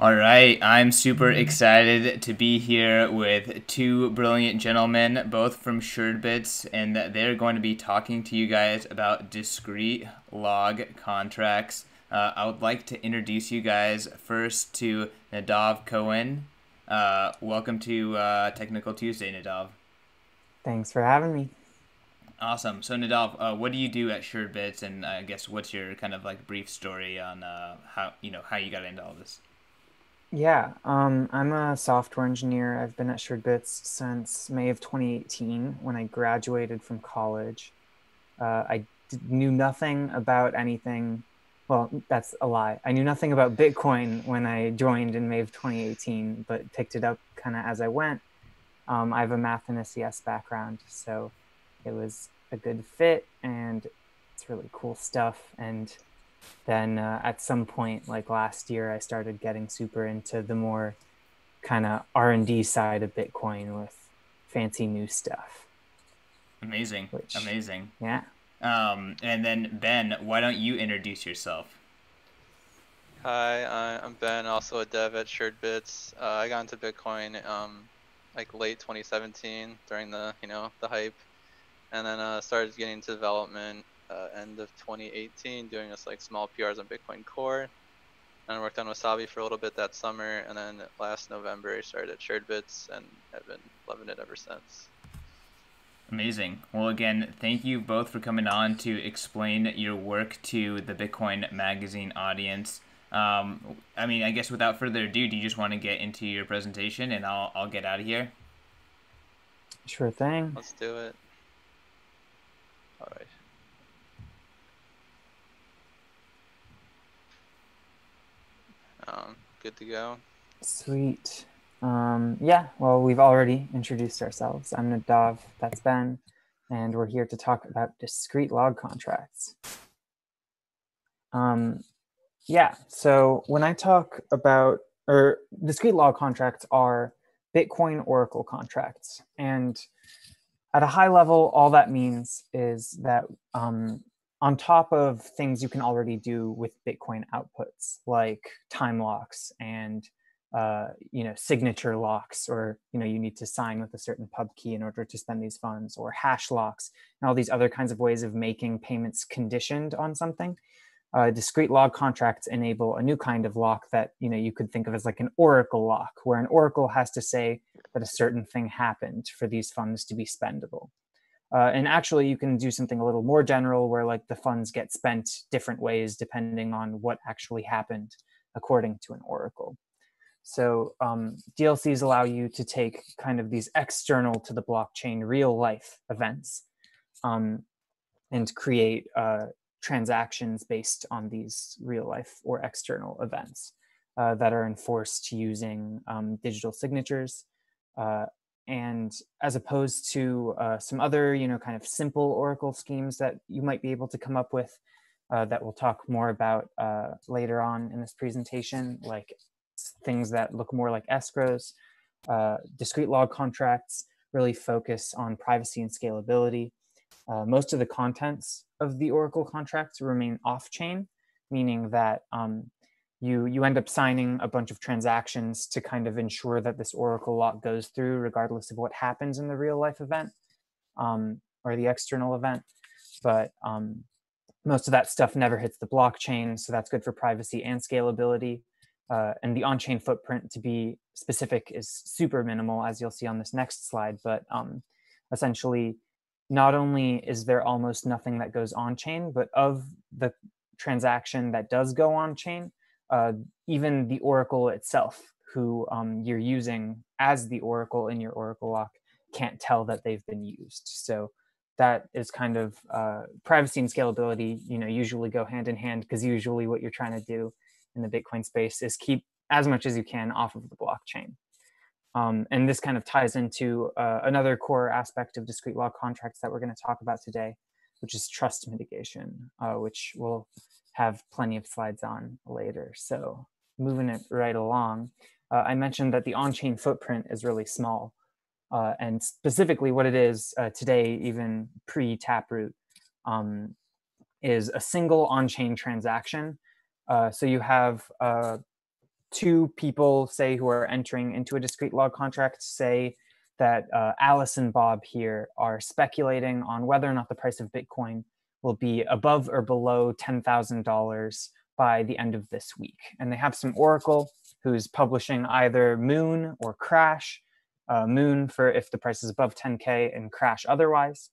All right, I'm super excited to be here with two brilliant gentlemen, both from Suredbits, and they're going to be talking to you guys about discrete log contracts. I would like to introduce you guys first to Nadav Kohen. Welcome to Technical Tuesday, Nadav. Thanks for having me. Awesome. So Nadav, what do you do at Suredbits, and I guess what's your kind of like brief story on how you got into all this? Yeah, I'm a software engineer. I've been at Suredbits since May of 2018 when I graduated from college. I knew nothing about anything. Well, that's a lie. I knew nothing about Bitcoin when I joined in May of 2018, but picked it up kind of as I went. I have a math and a CS background, so it was a good fit, and it's really cool stuff. And then at some point, like last year, I started getting super into the more kind of R&D side of Bitcoin with fancy new stuff. Amazing. Amazing. Yeah. And then Ben, why don't you introduce yourself? Hi, I'm Ben, also a dev at Suredbits. I got into Bitcoin like late 2017 during the hype, and then started getting into development. End of 2018, doing just like small PRs on Bitcoin Core, and I worked on Wasabi for a little bit that summer, and then last November I started at Suredbits, and I've been loving it ever since. Amazing. Well, again, thank you both for coming on to explain your work to the Bitcoin Magazine audience. I mean, I guess without further ado, do you just want to get into your presentation, and I'll get out of here? Sure thing. Let's do it. All right. Good to go. Sweet. Yeah, well, we've already introduced ourselves. I'm Nadav, that's Ben, and we're here to talk about discrete log contracts. Yeah, so when I talk about, discrete log contracts are Bitcoin Oracle contracts. And at a high level, all that means is that on top of things you can already do with Bitcoin outputs, like time locks and signature locks, or you need to sign with a certain pub key in order to spend these funds, or hash locks, and all these other kinds of ways of making payments conditioned on something. Discrete log contracts enable a new kind of lock that you could think of as like an oracle lock, where an oracle has to say that a certain thing happened for these funds to be spendable. And actually, you can do something a little more general where like the funds get spent different ways depending on what actually happened according to an oracle. So DLCs allow you to take kind of these external to the blockchain real life events and create transactions based on these real life or external events that are enforced using digital signatures. And as opposed to some other, kind of simple oracle schemes that you might be able to come up with that we'll talk more about later on in this presentation, like things that look more like escrows, discrete log contracts really focus on privacy and scalability. Most of the contents of the oracle contracts remain off-chain, meaning that you end up signing a bunch of transactions to kind of ensure that this oracle lock goes through regardless of what happens in the real life event or the external event. But most of that stuff never hits the blockchain, so that's good for privacy and scalability. And the on-chain footprint, to be specific, is super minimal, as you'll see on this next slide. But essentially, not only is there almost nothing that goes on-chain, but of the transaction that does go on-chain, even the oracle itself, who you're using as the oracle in your oracle lock, can't tell that they've been used. So that is kind of privacy and scalability, usually go hand in hand, because usually what you're trying to do in the Bitcoin space is keep as much as you can off of the blockchain. And this kind of ties into another core aspect of discrete log contracts that we're going to talk about today, which is trust mitigation, which we'll have plenty of slides on later. So moving it right along, I mentioned that the on-chain footprint is really small. And specifically what it is today, even pre-Taproot, is a single on-chain transaction. So you have two people, say, who are entering into a discrete log contract, say that Alice and Bob here are speculating on whether or not the price of Bitcoin will be above or below $10,000 by the end of this week. And they have some Oracle who's publishing either Moon or Crash, Moon for if the price is above 10K and Crash otherwise.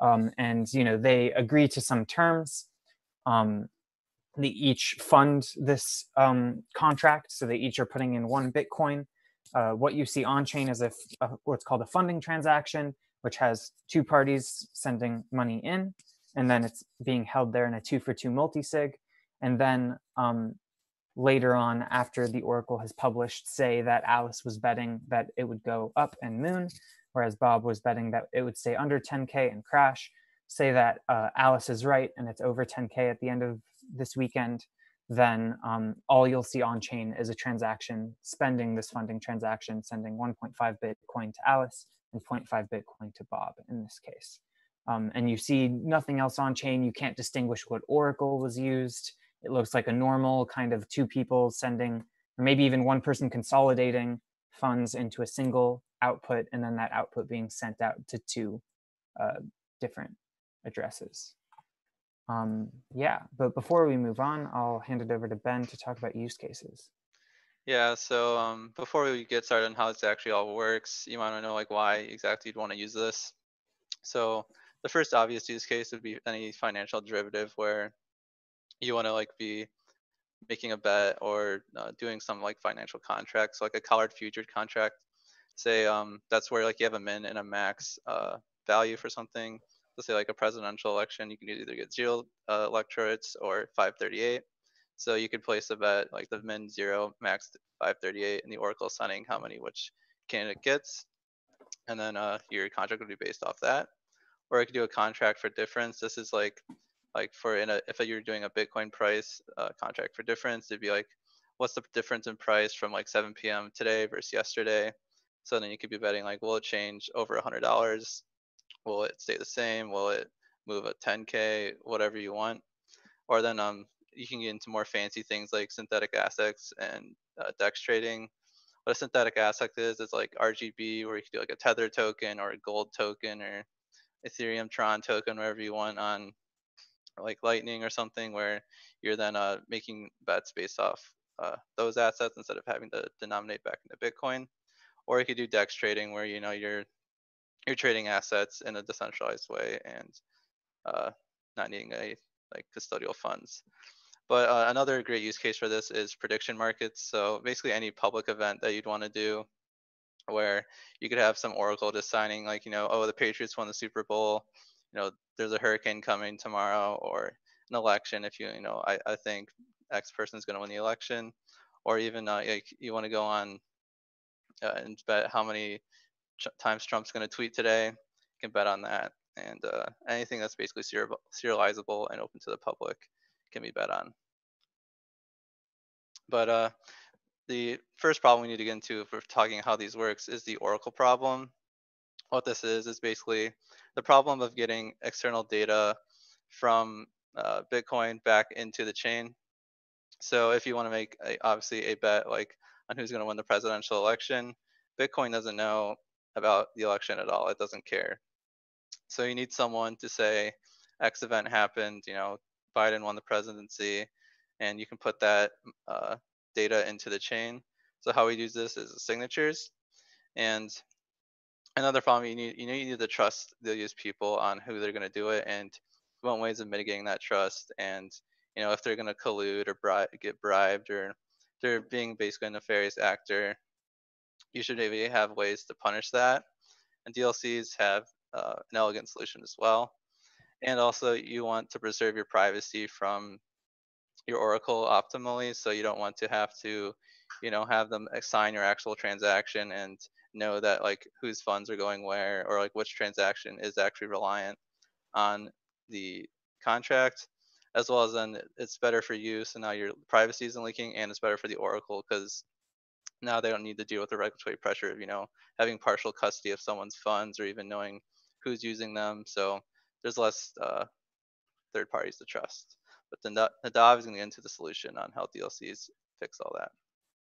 And you know, they agree to some terms. They each fund this contract, so they each are putting in one Bitcoin. What you see on chain is what's called a funding transaction, which has two parties sending money in, and then it's being held there in a 2-for-2 multi-sig. And then later on, after the Oracle has published, say that Alice was betting that it would go up and Moon, whereas Bob was betting that it would stay under 10K and Crash, say that Alice is right and it's over 10K at the end of this weekend, then all you'll see on chain is a transaction spending this funding transaction, sending 1.5 Bitcoin to Alice and 0.5 Bitcoin to Bob in this case. And you see nothing else on chain. You can't distinguish what Oracle was used. It looks like a normal kind of two people sending, or maybe even one person consolidating funds into a single output, and then that output being sent out to two different addresses. Yeah, but before we move on, I'll hand it over to Ben to talk about use cases. Yeah, so before we get started on how this actually all works, you want to know like why exactly you'd want to use this. So the first obvious use case would be any financial derivative where you want to like be making a bet or doing some like financial contracts, so like a collared future contract. Say that's where like you have a min and a max value for something. Let's say like a presidential election, you can either get 0 electorates or 538. So you could place a bet like the min 0, max 538, and the Oracle sending how many which candidate gets, and then your contract would be based off that. Or I could do a contract for difference. This is like for if you're doing a Bitcoin price contract for difference, it'd be like what's the difference in price from like 7 p.m. today versus yesterday. So then you could be betting like, will it change over $100? Will it stay the same? Will it move at 10K? Whatever you want. Or then you can get into more fancy things like synthetic assets and DEX trading. What a synthetic asset is, it's like RGB, where you can do like a Tether token or a Gold token or Ethereum Tron token, whatever you want on like Lightning or something, where you're then making bets based off those assets instead of having to denominate back into Bitcoin. Or you could do DEX trading, where you know you're trading assets in a decentralized way and not needing any like custodial funds. But another great use case for this is prediction markets. So basically any public event that you'd want to do where you could have some Oracle just signing like, you know, oh, the Patriots won the Super Bowl, you know, there's a hurricane coming tomorrow, or an election if you know, I think X person is going to win the election. Or even like you want to go on and bet how many times Trump's going to tweet today. You can bet on that, and anything that's basically serializable and open to the public can be bet on. But the first problem we need to get into if we're talking how these works is the Oracle problem. What this is basically the problem of getting external data from Bitcoin back into the chain. So if you want to make obviously a bet like on who's going to win the presidential election, Bitcoin doesn't know about the election at all. It doesn't care. So you need someone to say X event happened, you know, Biden won the presidency, and you can put that data into the chain. So how we use this is signatures. And another problem, you need to trust these people on who they're going to do it, and want ways of mitigating that trust. And you know, if they're going to collude or get bribed, or they're being basically a nefarious actor, you should maybe have ways to punish that. And DLCs have an elegant solution as well. And also you want to preserve your privacy from your Oracle optimally. So you don't want to have to, you know, have them assign your actual transaction and know that like whose funds are going where, or like which transaction is actually reliant on the contract, as well as then it's better for you. So now your privacy isn't leaking, and it's better for the Oracle because now they don't need to deal with the regulatory pressure of, you know, having partial custody of someone's funds or even knowing who's using them. So there's less third parties to trust. But then Nadav is going to get into the solution on how DLCs fix all that.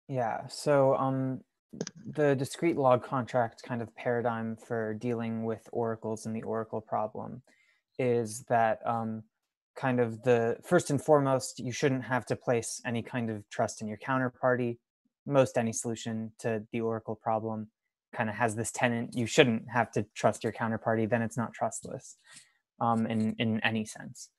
Yeah, so the discrete log contract kind of paradigm for dealing with oracles and the oracle problem is that kind of the first and foremost, you shouldn't have to place any kind of trust in your counterparty. Most any solution to the oracle problem kind of has this tenant, you shouldn't have to trust your counterparty, then it's not trustless in any sense.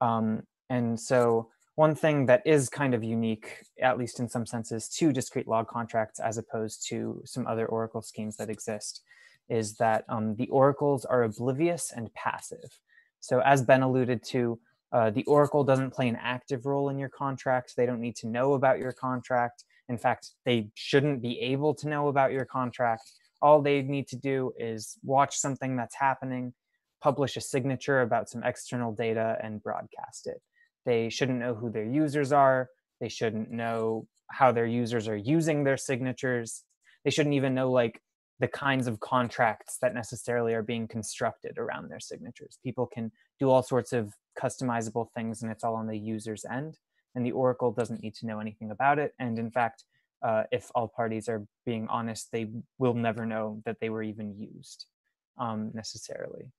And so one thing that is kind of unique, at least in some senses, to discrete log contracts as opposed to some other oracle schemes that exist is that the oracles are oblivious and passive. So as Ben alluded to, the oracle doesn't play an active role in your contract. They don't need to know about your contract. In fact, they shouldn't be able to know about your contract. All they need to do is watch something that's happening, publish a signature about some external data, and broadcast it. They shouldn't know who their users are. They shouldn't know how their users are using their signatures. They shouldn't even know like the kinds of contracts that necessarily are being constructed around their signatures. People can do all sorts of customizable things, and it's all on the user's end. And the oracle doesn't need to know anything about it. And in fact, if all parties are being honest, they will never know that they were even used necessarily.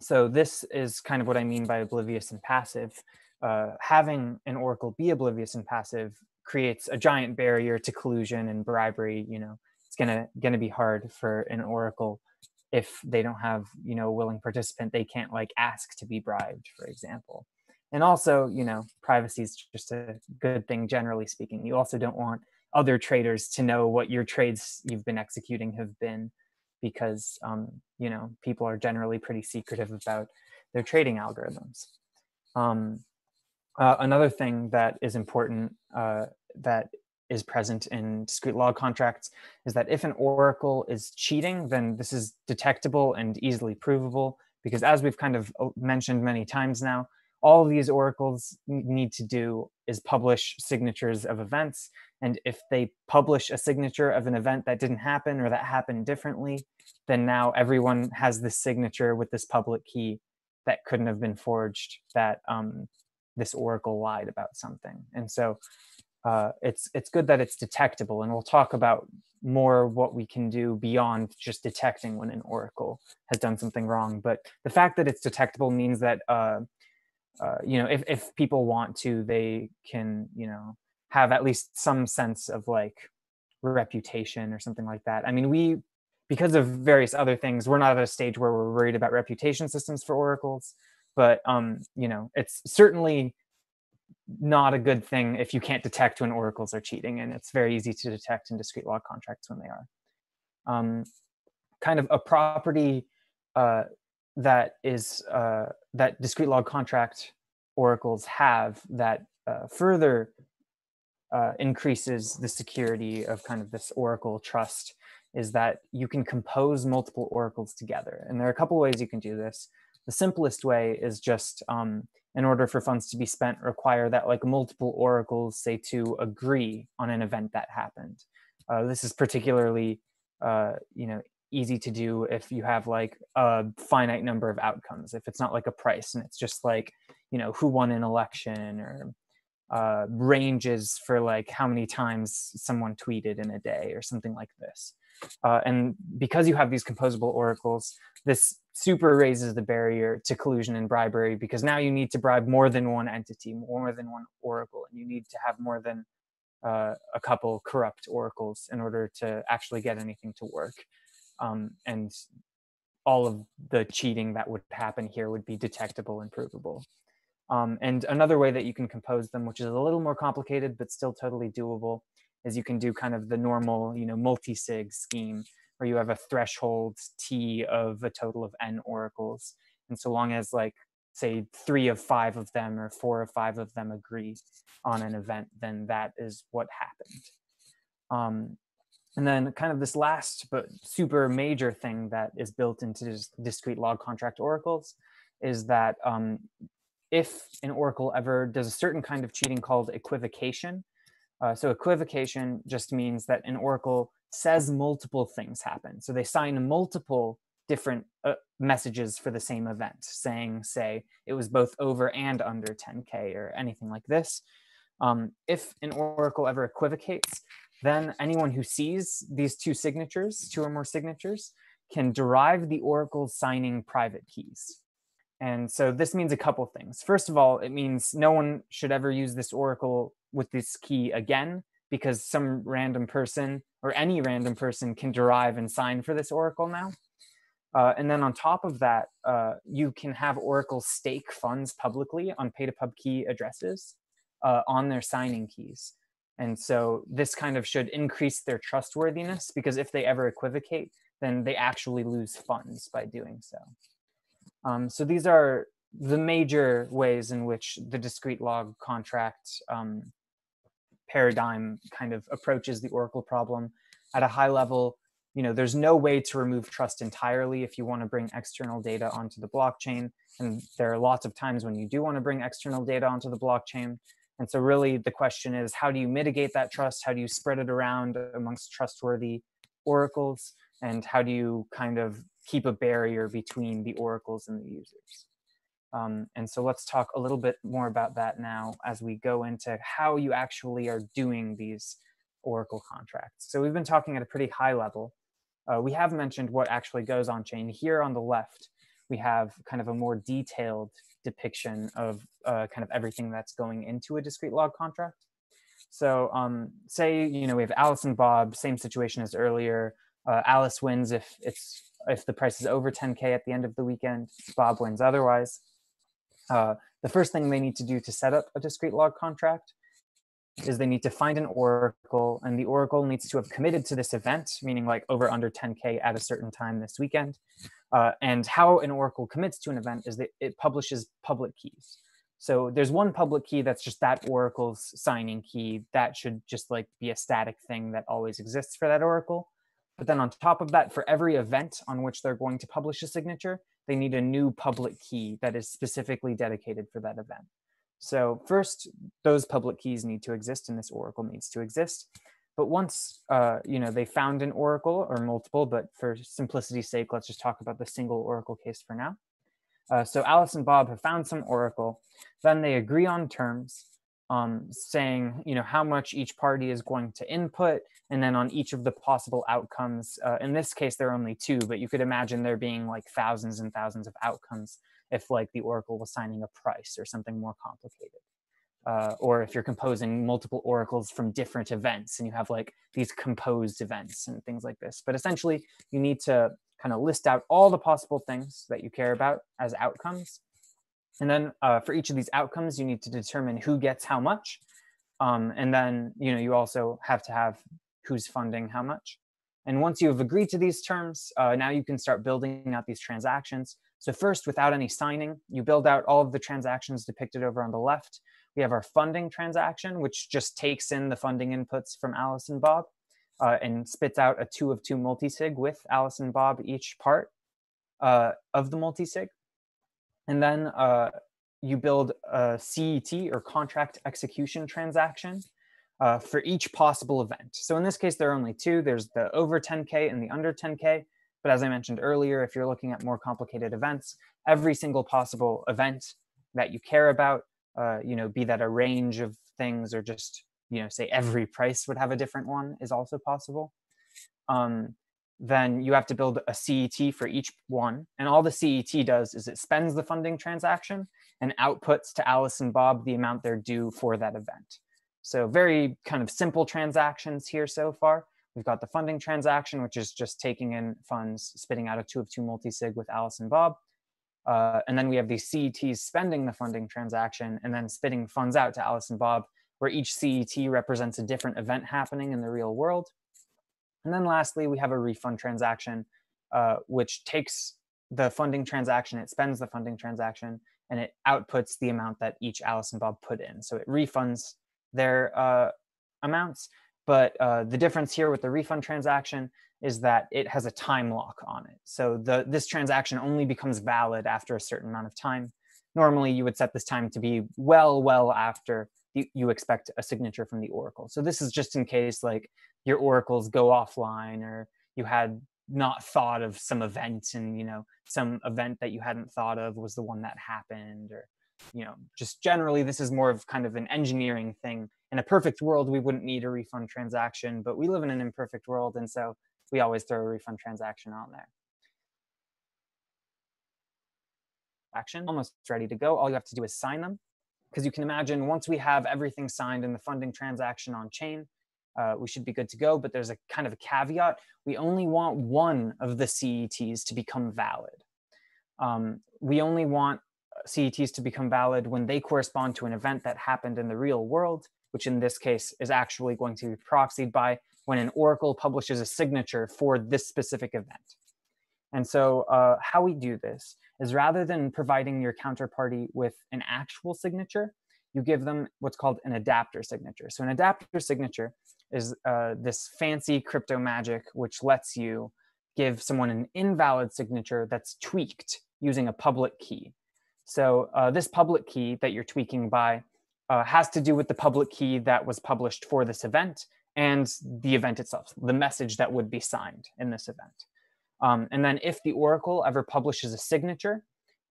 So this is kind of what I mean by oblivious and passive. Having an oracle be oblivious and passive creates a giant barrier to collusion and bribery. You know, it's gonna be hard for an oracle if they don't have, you know, a willing participant. They can't like ask to be bribed, for example. And also, you know, privacy is just a good thing, generally speaking. You also don't want other traders to know what your trades you've been executing have been, because, you know, people are generally pretty secretive about their trading algorithms. Another thing that is important that is present in discrete log contracts is that if an oracle is cheating, then this is detectable and easily provable, because as we've kind of mentioned many times now, all of these oracles need to do is publish signatures of events. And if they publish a signature of an event that didn't happen or that happened differently, then now everyone has this signature with this public key that couldn't have been forged, that this oracle lied about something. And so it's good that it's detectable. And we'll talk about more what we can do beyond just detecting when an oracle has done something wrong. But the fact that it's detectable means that you know, if people want to, they can, you know, have at least some sense of like reputation or something like that. I mean, because of various other things, we're not at a stage where we're worried about reputation systems for oracles, but, you know, it's certainly not a good thing if you can't detect when oracles are cheating, and it's very easy to detect in discrete log contracts when they are. Kind of a property that is that discrete log contract oracles have that further increases the security of kind of this oracle trust is that you can compose multiple oracles together. And there are a couple ways you can do this. The simplest way is just in order for funds to be spent, require that like multiple oracles say to agree on an event that happened. This is particularly you know, easy to do if you have like a finite number of outcomes, if it's not like a price and it's just like, you know, who won an election, or ranges for like how many times someone tweeted in a day or something like this. And because you have these composable oracles, this super raises the barrier to collusion and bribery, because now you need to bribe more than one entity, more than one oracle, and you need to have more than a couple corrupt oracles in order to actually get anything to work. And all of the cheating that would happen here would be detectable and provable. And another way that you can compose them, which is a little more complicated but still totally doable, is you can do kind of the normal, you know, multi-sig scheme, where you have a threshold T of a total of N oracles. And so long as like, say 3 of 5 of them or 4 of 5 of them agree on an event, then that is what happened. And then kind of this last but super major thing that is built into discrete log contract oracles is that if an oracle ever does a certain kind of cheating called equivocation. So equivocation just means that an oracle says multiple things happen. So they sign multiple different messages for the same event, saying, say, it was both over and under 10K or anything like this. If an oracle ever equivocates, then anyone who sees these two signatures, two or more signatures, can derive the oracle's signing private keys. And so this means a couple of things. First of all, it means no one should ever use this oracle with this key again, because some random person or any random person can derive and sign for this oracle now. And then on top of that, you can have Oracle stake funds publicly on pay-to-pub key addresses on their signing keys. And so this kind of should increase their trustworthiness, because if they ever equivocate, then they actually lose funds by doing so. So these are the major ways in which the discrete log contract paradigm kind of approaches the Oracle problem. At a high level, you know, there's no way to remove trust entirely if you want to bring external data onto the blockchain. And there are lots of times when you do want to bring external data onto the blockchain. And so really the question is, how do you mitigate that trust? How do you spread it around amongst trustworthy oracles? And how do you kind of keep a barrier between the oracles and the users? And so let's talk a little bit more about that now as we go into how you actually are doing these oracle contracts. So we've been talking at a pretty high level. We have mentioned what actually goes on chain. Here on the left, we have kind of a more detailed depiction of kind of everything that's going into a discrete log contract. So say, you know, we have Alice and Bob, same situation as earlier. Alice wins if the price is over 10K at the end of the weekend. Bob wins otherwise. The first thing they need to do to set up a discrete log contract is they need to find an oracle, and the oracle needs to have committed to this event, meaning like over under 10K at a certain time this weekend. And how an oracle commits to an event is that it publishes public keys. So there's one public key that's just that oracle's signing key. That should just like be a static thing that always exists for that oracle. But then on top of that, for every event on which they're going to publish a signature, they need a new public key that is specifically dedicated for that event. So first, those public keys need to exist, and this oracle needs to exist. But once you know, they found an oracle or multiple, but for simplicity's sake, let's just talk about the single oracle case for now. So Alice and Bob have found some oracle. Then they agree on terms, saying, you know, how much each party is going to input, and then on each of the possible outcomes. In this case, there are only two, but you could imagine there being like thousands and thousands of outcomes if like the oracle was signing a price or something more complicated. Or if you're composing multiple oracles from different events and you have like these composed events and things like this. But essentially, you need to kind of list out all the possible things that you care about as outcomes. And then for each of these outcomes, you need to determine who gets how much. And then, you know, you also have to have who's funding how much. And once you have agreed to these terms, now you can start building out these transactions. So first, without any signing, you build out all of the transactions depicted over on the left. We have our funding transaction, which just takes in the funding inputs from Alice and Bob and spits out a 2 of 2 multisig with Alice and Bob each part of the multisig. And then you build a CET, or contract execution transaction, for each possible event. So in this case, there are only two. There's the over 10K and the under 10K. But as I mentioned earlier, if you're looking at more complicated events, every single possible event that you care about, you know, be that a range of things or just, you know, say every price would have a different one, is also possible. Then you have to build a CET for each one. And all the CET does is it spends the funding transaction and outputs to Alice and Bob the amount they're due for that event. So very kind of simple transactions here so far. We've got the funding transaction, which is just taking in funds, spitting out a 2 of 2 multisig with Alice and Bob. And then we have the CETs spending the funding transaction and then spitting funds out to Alice and Bob, where each CET represents a different event happening in the real world. And then lastly, we have a refund transaction, which takes the funding transaction, it spends the funding transaction, and it outputs the amount that each Alice and Bob put in. So it refunds their amounts. But the difference here with the refund transaction is that it has a time lock on it. So this transaction only becomes valid after a certain amount of time. Normally, you would set this time to be well after you expect a signature from the oracle. So this is just in case like your oracles go offline, or you had not thought of some event, and you know, some event that you hadn't thought of was the one that happened, or you know, just generally, this is more of kind of an engineering thing. In a perfect world, we wouldn't need a refund transaction, but we live in an imperfect world, and so we always throw a refund transaction on there. Action almost ready to go. All you have to do is sign them, because you can imagine once we have everything signed in the funding transaction on chain, we should be good to go. But there's a kind of a caveat. We only want one of the CETs to become valid. We only want CETs to become valid when they correspond to an event that happened in the real world, which in this case is actually going to be proxied by when an oracle publishes a signature for this specific event. And so how we do this is, rather than providing your counterparty with an actual signature, you give them what's called an adapter signature. So an adapter signature is this fancy crypto magic which lets you give someone an invalid signature that's tweaked using a public key. So this public key that you're tweaking by has to do with the public key that was published for this event and the event itself, the message that would be signed in this event. And then if the oracle ever publishes a signature,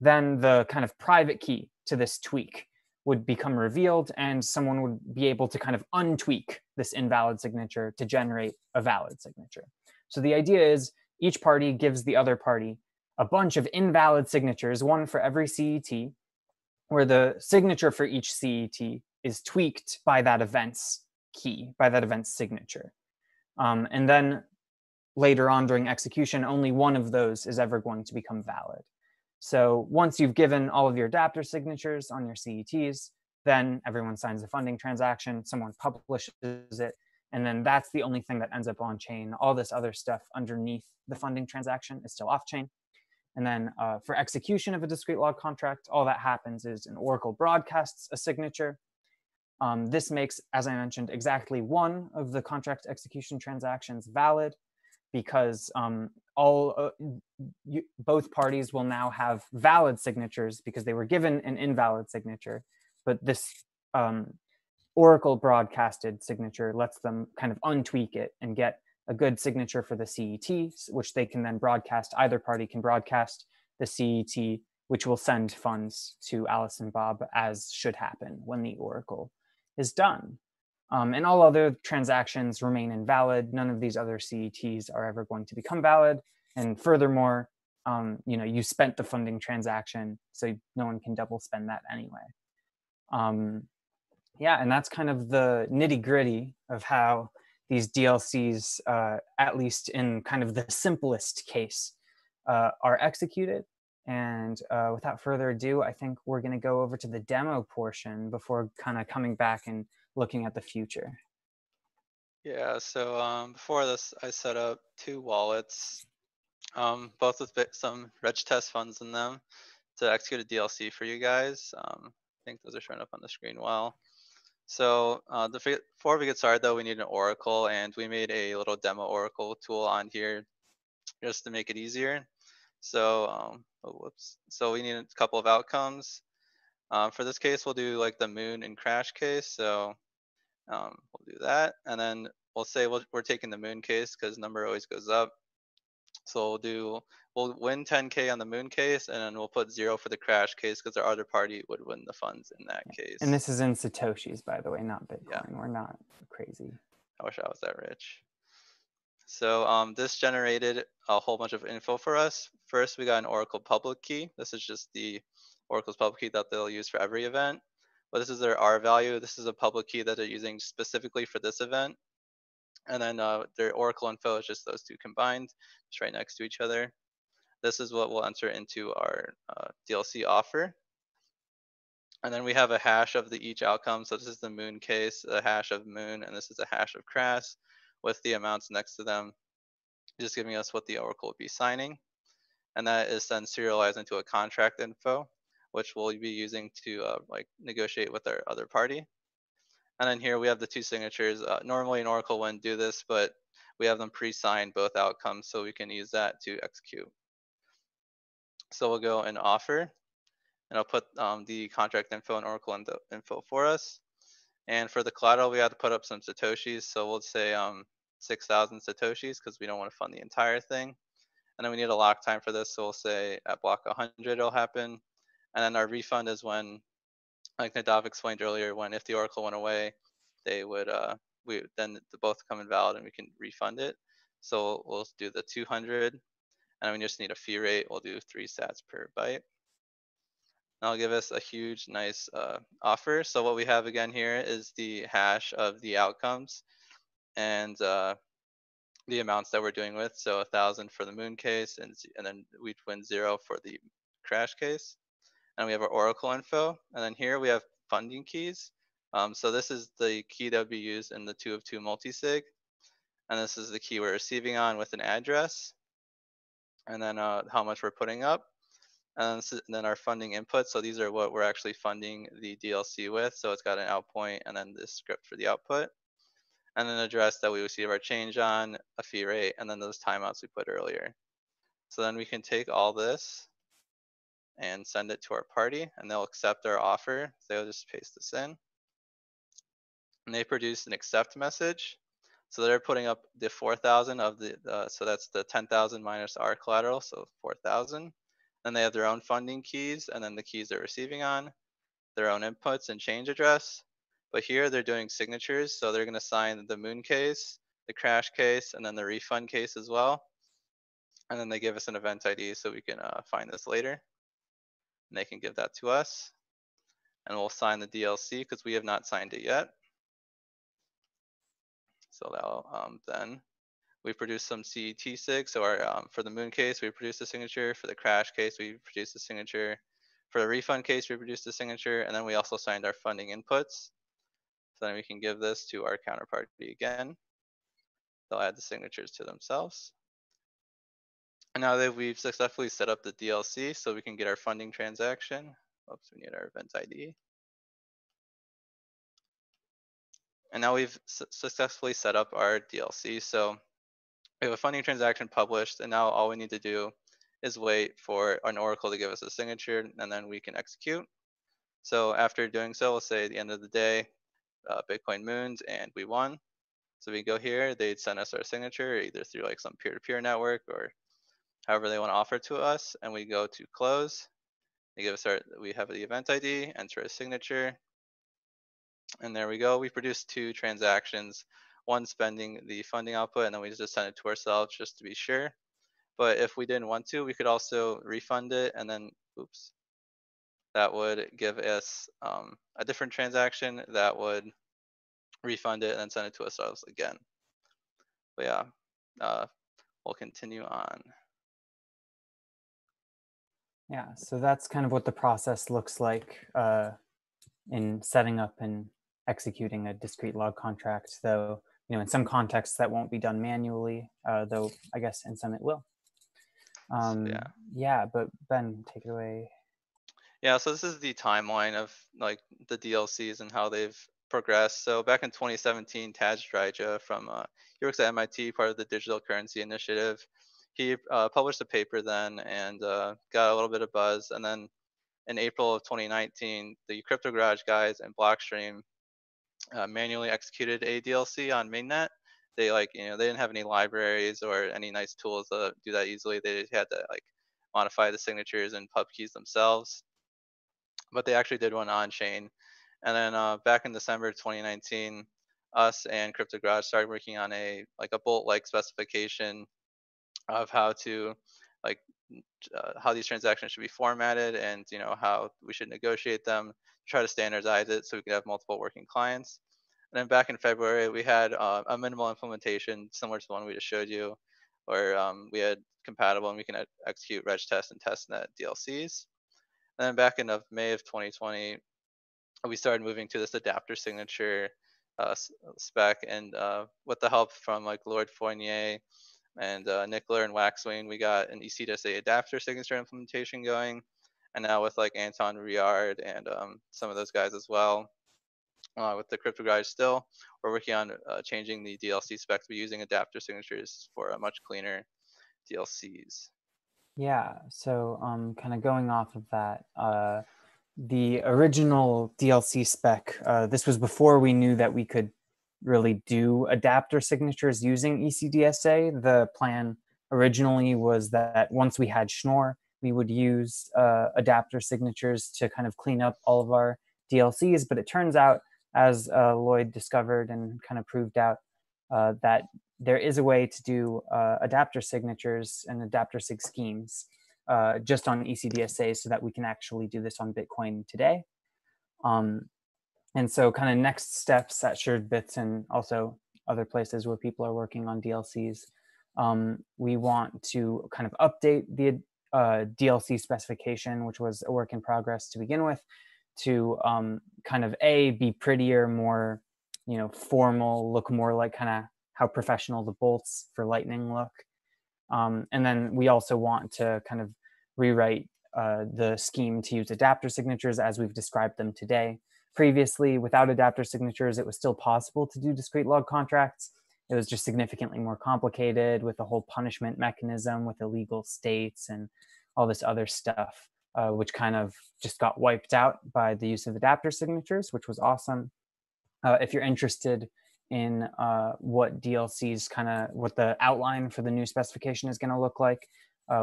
then the kind of private key to this tweak would become revealed, and someone would be able to kind of untweak this invalid signature to generate a valid signature. So the idea is each party gives the other party a bunch of invalid signatures, one for every CET, where the signature for each CET is tweaked by that event's key, by that event's signature. And then later on during execution, only one of those is ever going to become valid. So once you've given all of your adapter signatures on your CETs, then everyone signs a funding transaction, someone publishes it, and then that's the only thing that ends up on chain. All this other stuff underneath the funding transaction is still off chain. And then for execution of a discrete log contract, all that happens is an oracle broadcasts a signature. This makes, as I mentioned, exactly one of the contract execution transactions valid, because both parties will now have valid signatures because they were given an invalid signature, but this oracle broadcasted signature lets them kind of untweak it and get a good signature for the CET, which they can then broadcast. Either party can broadcast the CET, which will send funds to Alice and Bob, as should happen when the oracle is done. And all other transactions remain invalid. None of these other CETs are ever going to become valid. And furthermore, you know, you spent the funding transaction, so no one can double spend that anyway. Yeah, and that's kind of the nitty-gritty of how these DLCs, at least in kind of the simplest case, are executed. And without further ado, I think we're going to go over to the demo portion before kind of coming back and looking at the future. Yeah, so before this, I set up two wallets, both with some reg test funds in them, to execute a DLC for you guys. I think those are showing up on the screen well. So before we get started, though, we need an oracle, and we made a little demo oracle tool on here just to make it easier. So, so we need a couple of outcomes. For this case, we'll do like the moon and crash case. So we'll do that, and then we'll say we're taking the moon case because number always goes up. So we'll win 10K on the moon case, and then we'll put 0 for the crash case because our other party would win the funds in that case. And this is in Satoshis, by the way, not Bitcoin. Yeah. We're not crazy. I wish I was that rich. So this generated a whole bunch of info for us. First, we got an Oracle public key. This is just the Oracle's public key that they'll use for every event. But this is their R value. This is a public key that they're using specifically for this event. And then their Oracle info is just those two combined, just right next to each other. This is what we'll enter into our DLC offer. And then we have a hash of each outcome. So this is the moon case, a hash of moon, and this is a hash of crash with the amounts next to them, just giving us what the Oracle will be signing. And that is then serialized into a contract info, which we'll be using to like negotiate with our other party. And then here we have the two signatures. Normally an oracle wouldn't do this, but we have them pre-signed both outcomes, so we can use that to execute. So we'll go and offer, and I'll put the contract info and oracle info for us. And for the collateral, we have to put up some Satoshis. So we'll say 6,000 Satoshis, because we don't want to fund the entire thing. And then we need a lock time for this. So we'll say at block 100, it'll happen. And then our refund is when like Nadav explained earlier, when if the Oracle went away, they would then both come invalid and we can refund it. So we'll do the 200, and we just need a fee rate. We'll do 3 sats per byte. That'll give us a huge, nice offer. So what we have again here is the hash of the outcomes and the amounts that we're doing with. So 1,000 for the moon case, and then we'd win 0 for the crash case. And we have our Oracle info. And then here we have funding keys. So this is the key that would be used in the 2 of 2 multisig. And this is the key we're receiving on with an address. And then how much we're putting up. And then our funding input. So these are what we're actually funding the DLC with. So it's got an out point and then this script for the output. And an address that we receive our change on, a fee rate, and then those timeouts we put earlier. So then we can take all this and send it to our party, and they'll accept our offer. So they'll just paste this in. And they produce an accept message. So they're putting up the 4,000 of the, so that's the 10,000 minus our collateral, so 4,000. Then they have their own funding keys, and then the keys they're receiving on, their own inputs and change address. But here they're doing signatures, so they're going to sign the moon case, the crash case, and then the refund case as well. And then they give us an event ID so we can find this later. And they can give that to us. And we'll sign the DLC because we have not signed it yet. So that'll then we produce some CET sig. So our, for the moon case, we produce the signature. For the crash case, we produce the signature. For the refund case, we produce the signature. And then we also signed our funding inputs. So then we can give this to our counterparty again. They'll add the signatures to themselves. And now that we've successfully set up the DLC, so we can get our funding transaction. Oops, we need our event ID. And now we've successfully set up our DLC. So we have a funding transaction published, and now all we need to do is wait for an Oracle to give us a signature, and then we can execute. So after doing so, we'll say at the end of the day, Bitcoin moons and we won. So we go here, they'd send us our signature either through like some peer-to-peer network or however they want to offer to us, and we go to close. They give us our, we have the event ID, enter a signature, and there we go. We produced 2 transactions, one spending the funding output, and then we just send it to ourselves just to be sure. But if we didn't want to, we could also refund it, and then oops, that would give us a different transaction that would refund it and then send it to ourselves again. But yeah, we'll continue on. Yeah, so that's kind of what the process looks like in setting up and executing a discrete log contract, though, you know, in some contexts that won't be done manually, though I guess in some it will. Yeah, but Ben, take it away. Yeah, so this is the timeline of like the DLCs and how they've progressed. So back in 2017, Tadge Dryja from he works at MIT, part of the Digital Currency Initiative. He published a paper then and got a little bit of buzz. And then in April of 2019, the Crypto Garage guys and Blockstream manually executed a DLC on mainnet. They they didn't have any libraries or any nice tools to do that easily. They had to like modify the signatures and pub keys themselves. But they actually did one on chain. And then back in December 2019, us and Crypto Garage started working on a bolt-like specification of how to how these transactions should be formatted and how we should negotiate them, try to standardize it so we could have multiple working clients. And then back in February, we had a minimal implementation similar to the one we just showed you, where we had compatible and we can execute reg test and testnet DLCs. And then back in May of 2020, we started moving to this adapter signature spec, and with the help from Lord Fournier and Nickler and Waxwing, we got an EC2SA adapter signature implementation going. And now with Anton Riard and some of those guys as well, with the Crypto Garage still, we're working on changing the DLC spec to be using adapter signatures for a much cleaner DLCs. Yeah, so kind of going off of that, the original DLC spec, this was before we knew that we could really do adapter signatures using ECDSA. The plan originally was that once we had Schnorr, we would use adapter signatures to kind of clean up all of our DLCs, but it turns out, as Lloyd discovered and kind of proved out, that there is a way to do adapter signatures and adapter sig schemes just on ECDSA, so that we can actually do this on Bitcoin today. And so kind of next steps at Suredbits and also other places where people are working on DLCs, we want to kind of update the DLC specification, which was a work in progress to begin with, to kind of be prettier, more formal, look more like kind of how professional the bolts for Lightning look. And then we also want to kind of rewrite the scheme to use adapter signatures as we've described them today. Previously, without adapter signatures, it was still possible to do discrete log contracts. It was just significantly more complicated with a whole punishment mechanism with illegal states and all this other stuff, which kind of just got wiped out by the use of adapter signatures, which was awesome. If you're interested in what DLCs what the outline for the new specification is going to look like,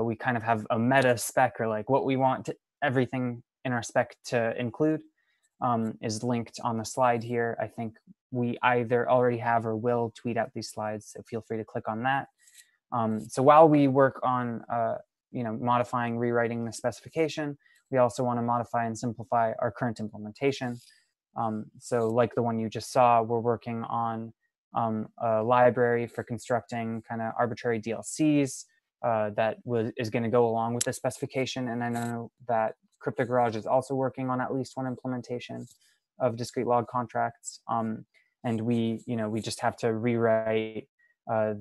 we kind of have a meta spec, or like what we want everything in our spec to include, is linked on the slide here. I think we either already have or will tweet out these slides, so feel free to click on that. So while we work on modifying, rewriting the specification, we also want to modify and simplify our current implementation. So like the one you just saw, we're working on a library for constructing kind of arbitrary DLCs that is going to go along with the specification. And I know that Crypto Garage is also working on at least one implementation of discrete log contracts. And we just have to rewrite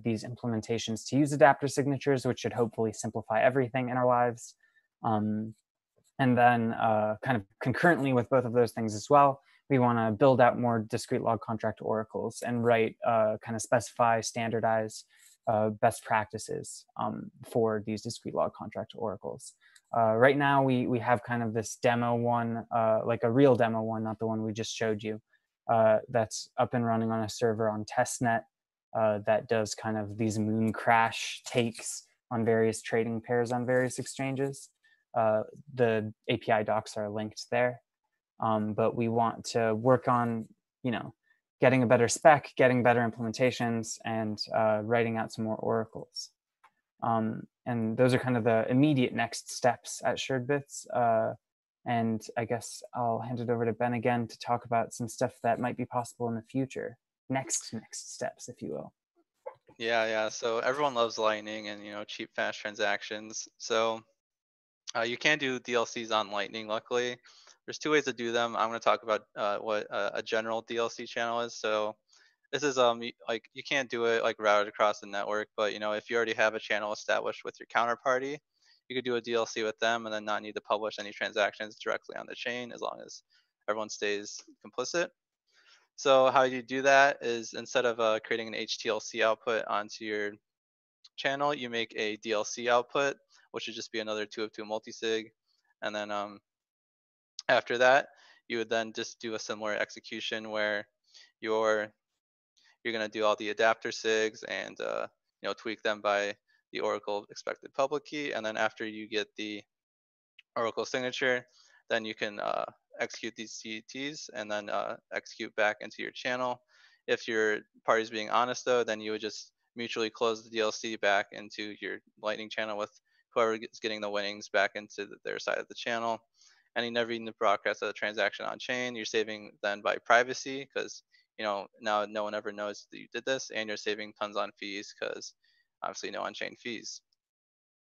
these implementations to use adapter signatures, which should hopefully simplify everything in our lives. And then kind of concurrently with both of those things as well, we want to build out more discrete log contract oracles and write, kind of specify, standardize best practices for these discrete log contract oracles. Right now, we have kind of this demo one, like a real demo one, not the one we just showed you, that's up and running on a server on testnet that does kind of these moon crash takes on various trading pairs on various exchanges. The API docs are linked there, but we want to work on, getting a better spec, getting better implementations, and writing out some more oracles. And those are kind of the immediate next steps at Suredbits. And I guess I'll hand it over to Ben again to talk about some stuff that might be possible in the future. Next steps, if you will. Yeah. So everyone loves Lightning and, cheap, fast transactions. So you can do DLCs on Lightning, luckily. There's two ways to do them. I'm going to talk about what a general DLC channel is. So this is like, you can't do it like routed across the network, but if you already have a channel established with your counterparty, you could do a DLC with them and then not need to publish any transactions directly on the chain, as long as everyone stays complicit. So how you do that is, instead of creating an HTLC output onto your channel, you make a DLC output, which would just be another 2 of 2 multisig. And then after that, you would then just do a similar execution where you're going to do all the adapter sigs and tweak them by the Oracle expected public key. And then after you get the Oracle signature, then you can execute these CETs and then execute back into your channel. If your party's being honest, though, then you would just mutually close the DLC back into your Lightning channel with whoever is getting the winnings back into their side of the channel. And you never need to broadcast a transaction on chain. You're saving then by privacy, because now no one ever knows that you did this, and you're saving tons on fees because obviously no on-chain fees.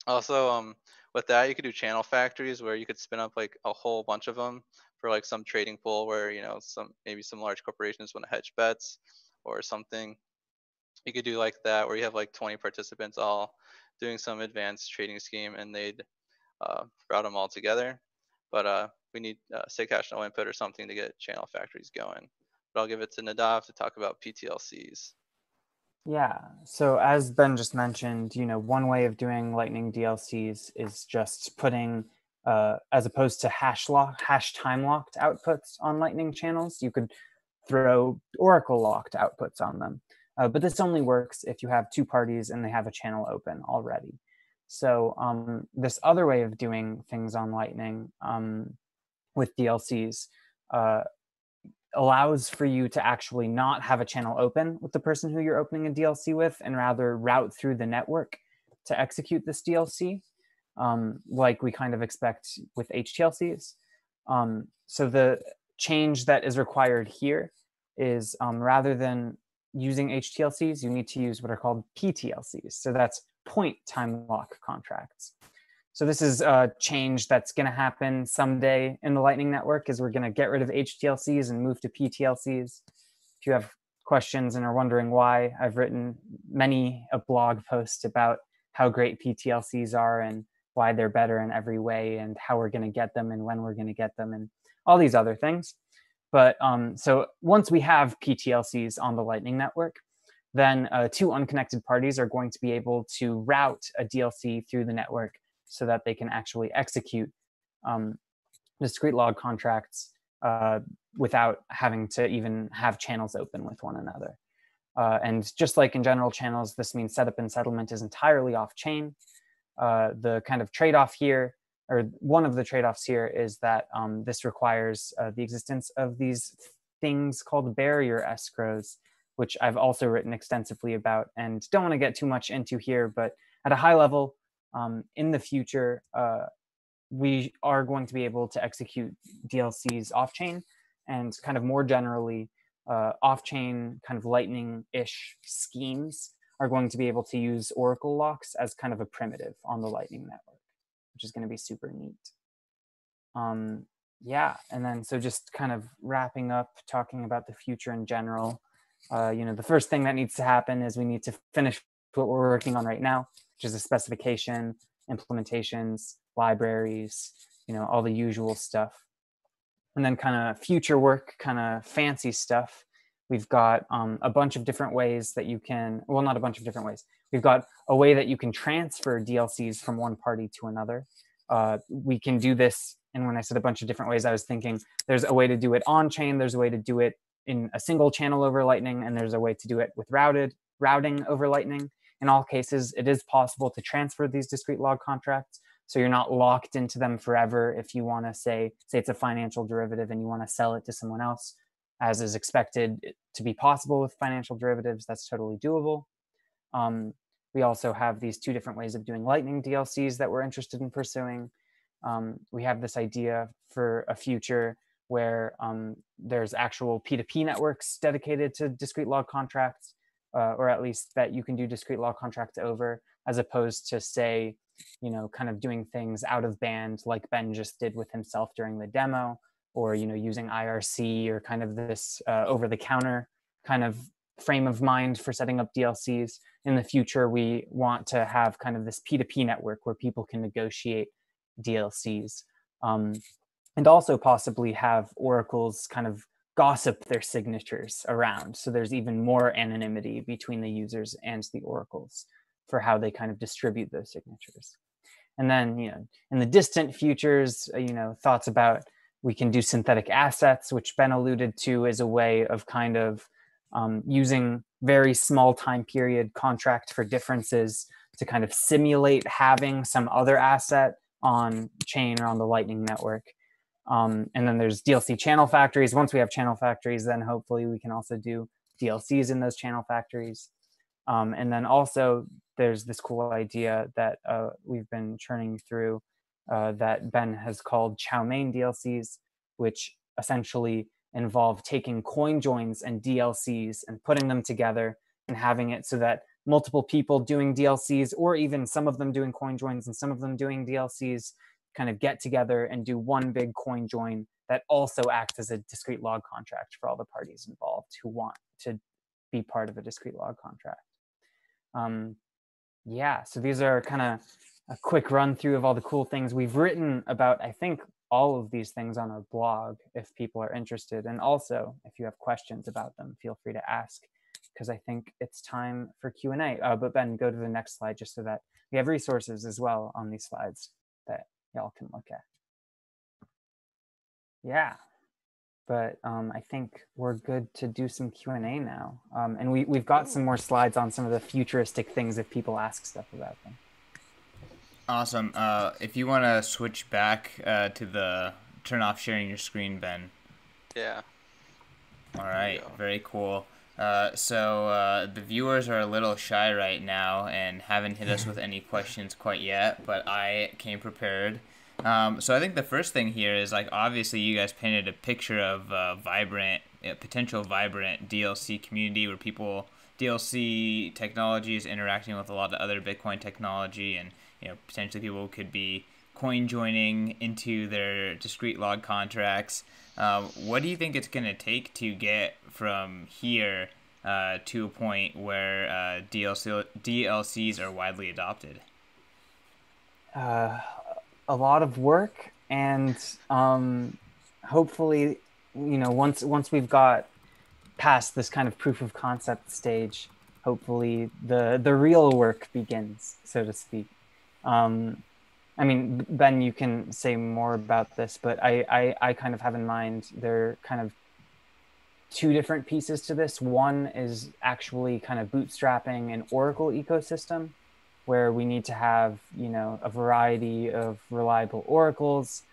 Also, with that, you could do channel factories where you could spin up like a whole bunch of them for like some trading pool where maybe some large corporations want to hedge bets or something. You could do like that where you have like 20 participants all doing some advanced trading scheme, and they'd route them all together. But we need Zcash no input or something to get channel factories going. But I'll give it to Nadav to talk about PTLCs. Yeah, so as Ben just mentioned, one way of doing Lightning DLCs is just putting, as opposed to hash time locked outputs on Lightning channels, you could throw Oracle locked outputs on them. But this only works if you have two parties and they have a channel open already. So this other way of doing things on Lightning with DLCs allows for you to actually not have a channel open with the person who you're opening a DLC with, and rather route through the network to execute this DLC, like we kind of expect with HTLCs. So the change that is required here is rather than using HTLCs, you need to use what are called PTLCs. So that's point time lock contracts. So this is a change that's going to happen someday in the Lightning Network, is we're going to get rid of HTLCs and move to PTLCs. If you have questions and are wondering why, I've written many a blog post about how great PTLCs are and why they're better in every way and how we're going to get them and when we're going to get them and all these other things. But so once we have PTLCs on the Lightning Network, then two unconnected parties are going to be able to route a DLC through the network so that they can actually execute discrete log contracts without having to even have channels open with one another. And just like in general channels, this means setup and settlement is entirely off-chain. The kind of trade-off here, or one of the trade-offs here, is that this requires the existence of these things called barrier escrows, which I've also written extensively about and don't want to get too much into here, but at a high level, in the future, we are going to be able to execute DLCs off-chain, and kind of more generally, off-chain kind of Lightning-ish schemes are going to be able to use Oracle locks as kind of a primitive on the Lightning Network, which is going to be super neat. Yeah, and then so just kind of wrapping up, talking about the future in general, you know, the first thing that needs to happen is we need to finish what we're working on right now, which is the specification, implementations, libraries, you know, all the usual stuff. And then kind of future work, kind of fancy stuff. We've got a bunch of different ways that you can, well, not a bunch of different ways. We've got a way that you can transfer DLCs from one party to another. We can do this, and when I said a bunch of different ways, I was thinking there's a way to do it on-chain, there's a way to do it in a single channel over Lightning, and there's a way to do it with routing over Lightning. In all cases, it is possible to transfer these discrete log contracts, so you're not locked into them forever. If you want to say it's a financial derivative and you want to sell it to someone else, as is expected to be possible with financial derivatives, that's totally doable. We also have these two different ways of doing Lightning DLCs that we're interested in pursuing. We have this idea for a future where there's actual P2P networks dedicated to discrete log contracts, or at least that you can do discrete log contracts over, as opposed to, say, you know, kind of doing things out of band like Ben just did with himself during the demo, or, you know, using IRC or kind of this over-the-counter kind of frame of mind for setting up DLCs. In the future, we want to have kind of this P2P network where people can negotiate DLCs, and also possibly have oracles kind of gossip their signatures around. So there's even more anonymity between the users and the oracles for how they kind of distribute those signatures. And then, you know, in the distant futures, you know, thoughts about we can do synthetic assets, which Ben alluded to as a way of kind of using very small time period contract for differences to kind of simulate having some other asset on chain or on the Lightning Network. And then there's DLC channel factories. Once we have channel factories, then hopefully we can also do DLCs in those channel factories. And then also there's this cool idea that we've been churning through that Ben has called Chow Mein DLCs, which essentially involve taking coin joins and DLCs and putting them together and having it so that multiple people doing DLCs, or even some of them doing coin joins and some of them doing DLCs, kind of get together and do one big coin join that also acts as a discrete log contract for all the parties involved who want to be part of a discrete log contract. Yeah, so these are kind of a quick run through of all the cool things we've written about. I think all of these things on our blog, if people are interested, and also if you have questions about them, feel free to ask, because I think it's time for Q&A. But Ben, go to the next slide just so that we have resources as well on these slides that y'all can look at. Yeah. But I think we're good to do some Q&A now. And we've got some more slides on some of the futuristic things if people ask stuff about them. Awesome. If you want to switch back to turn off sharing your screen, Ben, Yeah. All right. Very cool. So the viewers are a little shy right now and haven't hit us with any questions quite yet, but I came prepared. So I think the first thing here is, like, obviously you guys painted a picture of a potential vibrant DLC community where people, DLC technology is interacting with a lot of other Bitcoin technology, and, you know, potentially people could be coin joining into their discrete log contracts. What do you think it's going to take to get from here to a point where DLCs are widely adopted? A lot of work, and hopefully, you know, once we've got past this kind of proof of concept stage, hopefully the real work begins, so to speak. I mean, Ben, you can say more about this, but I kind of have in mind there are kind of two different pieces to this. One is actually kind of bootstrapping an Oracle ecosystem where we need to have, you know, a variety of reliable oracles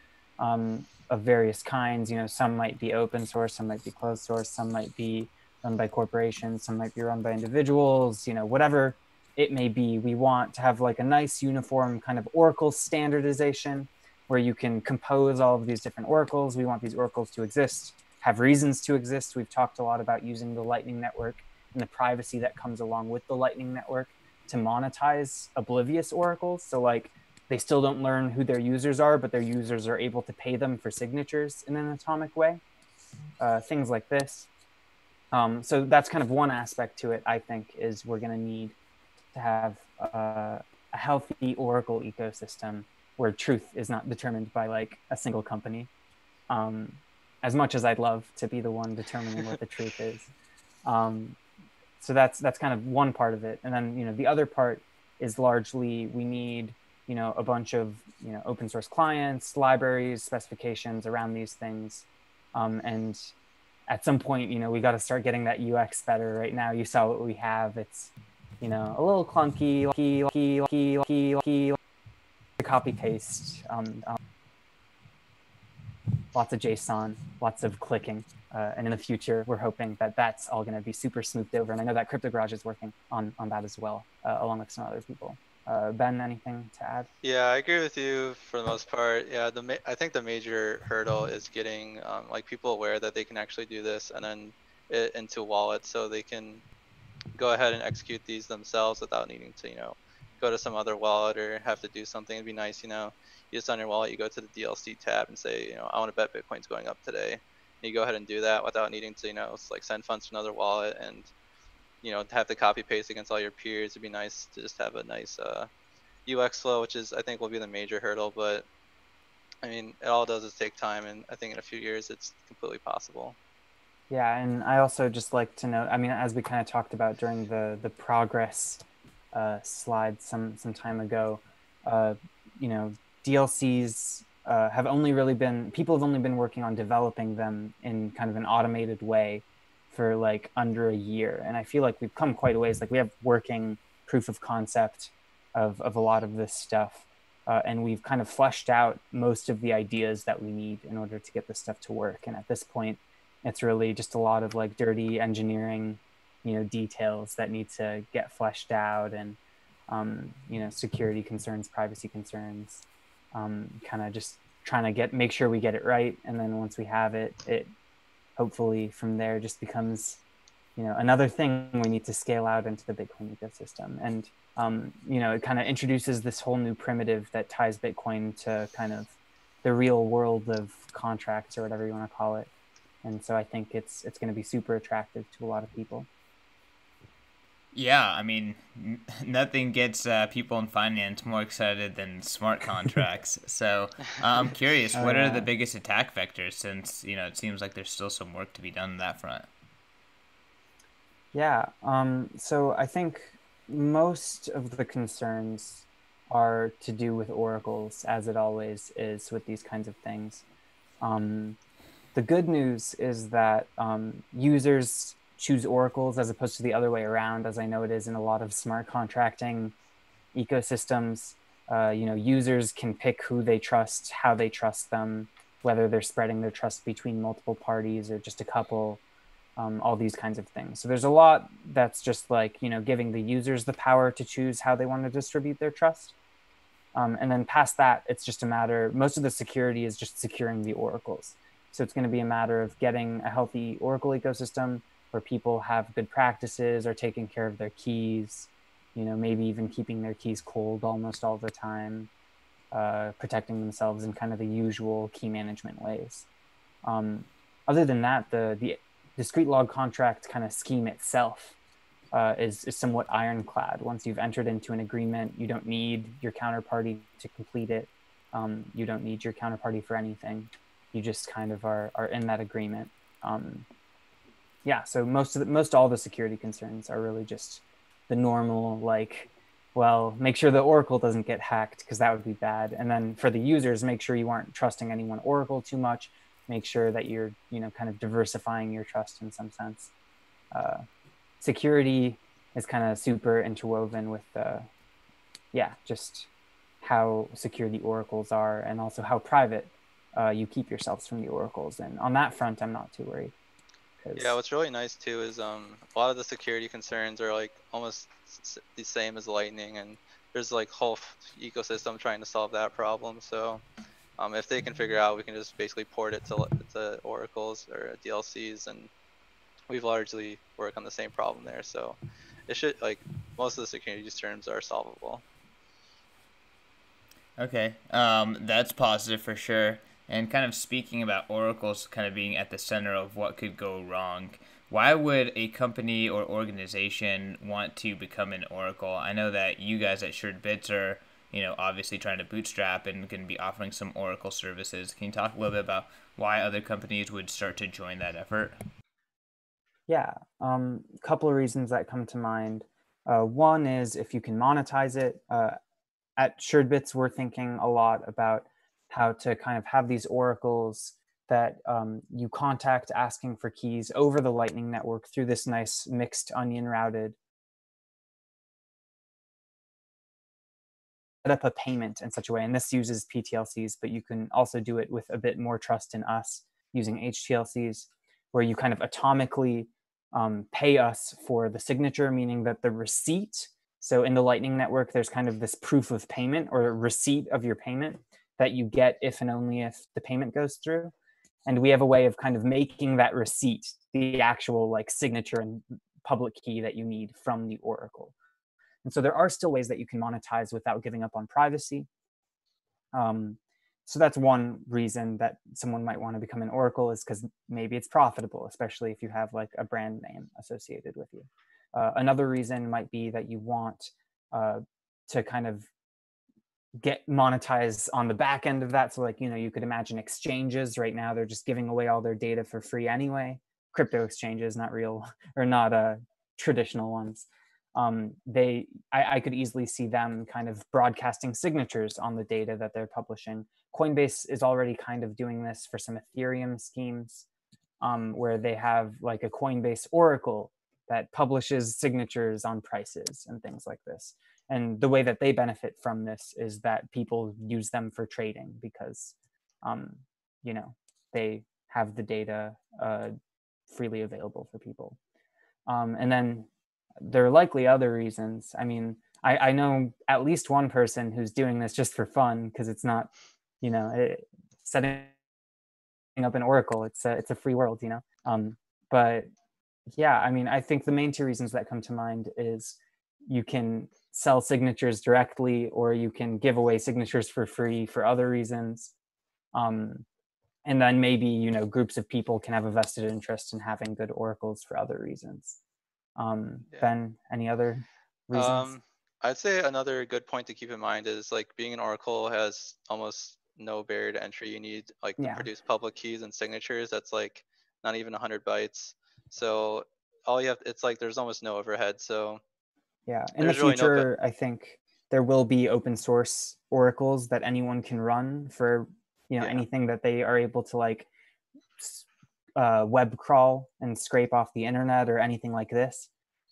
of various kinds. You know, some might be open source, some might be closed source, some might be run by corporations, some might be run by individuals, you know, whatever it may be. We want to have like a nice uniform kind of Oracle standardization where you can compose all of these different oracles. We want these oracles to exist, have reasons to exist. We've talked a lot about using the Lightning Network and the privacy that comes along with the Lightning Network to monetize oblivious oracles. So like they still don't learn who their users are, but their users are able to pay them for signatures in an atomic way, things like this. So that's kind of one aspect to it, I think, is we're gonna need to have a healthy Oracle ecosystem where truth is not determined by like a single company. As much as I'd love to be the one determining what the truth is. So that's kind of one part of it. And then, you know, the other part is largely we need, you know, a bunch of, you know, open source clients, libraries, specifications around these things. And at some point, you know, we got to start getting that UX better. Right now, you saw what we have. It's, you know, a little clunky, copy paste, lots of JSON, lots of clicking. And in the future, we're hoping that that's all going to be super smoothed over. And I know that Crypto Garage is working on that as well, along with some other people. Ben, anything to add? Yeah, I agree with you for the most part. Yeah, I think the major hurdle is getting like people aware that they can actually do this, and then it into wallets so they can go ahead and execute these themselves without needing to, you know, go to some other wallet or have to do something. It'd be nice, you know, you just on your wallet, you go to the DLC tab and say, you know, I want to bet Bitcoin's going up today. And you go ahead and do that without needing to, you know, like send funds to another wallet and, you know, have to copy paste against all your peers. It'd be nice to just have a nice UX flow, which is, I think, will be the major hurdle. But I mean, it all does is take time. And I think in a few years, it's completely possible. Yeah, and I also just like to note, I mean, as we kind of talked about during the progress slide some time ago, you know, DLCs have only really been, people have only been working on developing them in kind of an automated way for like under a year. And I feel like we've come quite a ways, like we have working proof of concept of a lot of this stuff. And we've kind of fleshed out most of the ideas that we need in order to get this stuff to work. And at this point, it's really just a lot of like dirty engineering, you know, details that need to get fleshed out, and, you know, security concerns, privacy concerns, kind of just trying to make sure we get it right. And then once we have it, it hopefully from there just becomes, you know, another thing we need to scale out into the Bitcoin ecosystem. And, you know, it kind of introduces this whole new primitive that ties Bitcoin to kind of the real world of contracts or whatever you want to call it. And so I think it's going to be super attractive to a lot of people. Yeah, I mean, nothing gets people in finance more excited than smart contracts. So I'm curious, what are the biggest attack vectors, since, you know, it seems like there's still some work to be done on that front? Yeah, so I think most of the concerns are to do with oracles, as it always is with these kinds of things. The good news is that users choose oracles as opposed to the other way around, as I know it is in a lot of smart contracting ecosystems. You know, users can pick who they trust, how they trust them, whether they're spreading their trust between multiple parties or just a couple, all these kinds of things. So there's a lot that's just like, you know, giving the users the power to choose how they want to distribute their trust. And then past that, it's just a matter, most of the security is just securing the oracles. So it's going to be a matter of getting a healthy oracle ecosystem where people have good practices, are taking care of their keys, you know, maybe even keeping their keys cold almost all the time, protecting themselves in kind of the usual key management ways. Other than that, the discrete log contract kind of scheme itself is somewhat ironclad. Once you've entered into an agreement, you don't need your counterparty to complete it. You don't need your counterparty for anything. You just kind of are in that agreement. Yeah, so most all the security concerns are really just the normal, like, well, make sure the oracle doesn't get hacked because that would be bad. And then for the users, make sure you aren't trusting any one oracle too much. Make sure that you're, you know, kind of diversifying your trust in some sense. Security is kind of super interwoven with, yeah, just how secure the oracles are and also how private you keep yourselves from the oracles. And on that front, I'm not too worried. Yeah, what's really nice too is a lot of the security concerns are like almost the same as Lightning, and there's like whole ecosystem trying to solve that problem. So if they can figure out, we can just basically port it to oracles or DLCs, and we've largely worked on the same problem there. So it should, like, most of the security terms are solvable. Okay, that's positive for sure. And kind of speaking about oracles kind of being at the center of what could go wrong, why would a company or organization want to become an oracle? I know that you guys at Suredbits are, you know, obviously trying to bootstrap and going to be offering some oracle services. Can you talk a little bit about why other companies would start to join that effort? Yeah, a couple of reasons that come to mind. One is if you can monetize it. At Suredbits, we're thinking a lot about how to kind of have these oracles that you contact asking for keys over the Lightning Network through this nice mixed onion routed. Set up a payment in such a way, and this uses PTLCs, but you can also do it with a bit more trust in us using HTLCs, where you kind of atomically pay us for the signature, meaning that the receipt, so in the Lightning Network, there's kind of this proof of payment or receipt of your payment that you get if and only if the payment goes through. And we have a way of kind of making that receipt the actual like signature and public key that you need from the oracle. And so there are still ways that you can monetize without giving up on privacy. So that's one reason that someone might want to become an oracle, is because maybe it's profitable, especially if you have like a brand name associated with you. Another reason might be that you want to kind of get monetized on the back end of that. So like, you know, you could imagine exchanges right now, they're just giving away all their data for free anyway. Crypto exchanges, not real or not traditional ones. I could easily see them kind of broadcasting signatures on the data that they're publishing. Coinbase is already kind of doing this for some Ethereum schemes where they have like a Coinbase Oracle that publishes signatures on prices and things like this. And the way that they benefit from this is that people use them for trading because, you know, they have the data freely available for people. And then there are likely other reasons. I mean, I know at least one person who's doing this just for fun because it's not, you know, setting up an oracle. It's a free world, you know. But yeah, I mean, I think the main two reasons that come to mind is you can sell signatures directly, or you can give away signatures for free for other reasons. And then maybe, you know, groups of people can have a vested interest in having good oracles for other reasons. Yeah. Ben, any other reasons? I'd say another good point to keep in mind is like being an oracle has almost no barrier to entry. You need like to produce public keys and signatures. That's like not even 100 bytes. So all you have, it's like there's almost no overhead. So yeah, in the future, I think there will be open source oracles that anyone can run for, you know, anything that they are able to like web crawl and scrape off the internet or anything like this.